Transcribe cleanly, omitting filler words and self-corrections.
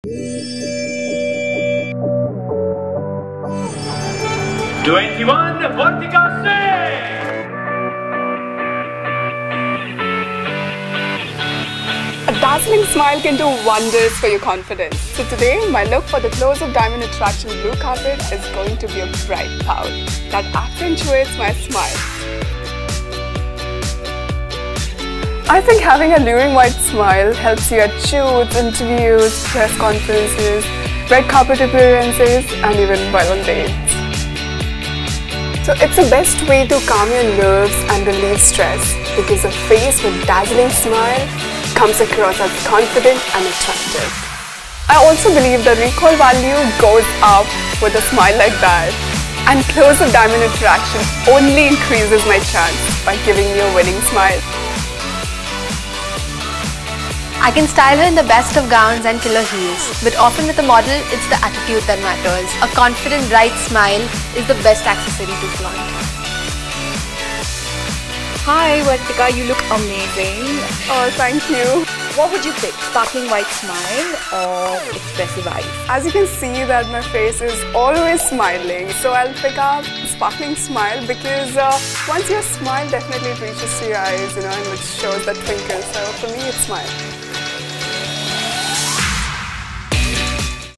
21, Vartika Singh. A dazzling smile can do wonders for your confidence. So today, my look for the Closeup Diamond Attraction blue carpet is going to be a bright cloud that accentuates my smile. I think having a luring white smile helps you at shoots, interviews, press conferences, red carpet appearances, and even while on dates. So it's the best way to calm your nerves and relieve stress, because a face with a dazzling smile comes across as confident and attractive. I also believe the recall value goes up with a smile like that, and Closeup Diamond Attraction only increases my chance by giving me a winning smile. I can style her in the best of gowns and killer heels, but often with a model, it's the attitude that matters. A confident, bright smile is the best accessory to flaunt. Hi Vartika, you look amazing. Oh, thank you. What would you pick? Sparkling white smile or expressive eyes? As you can see that my face is always smiling, so I'll pick up sparkling smile because once your smile, definitely it reaches to your eyes, and it shows that twinkle. So for me, it's smile.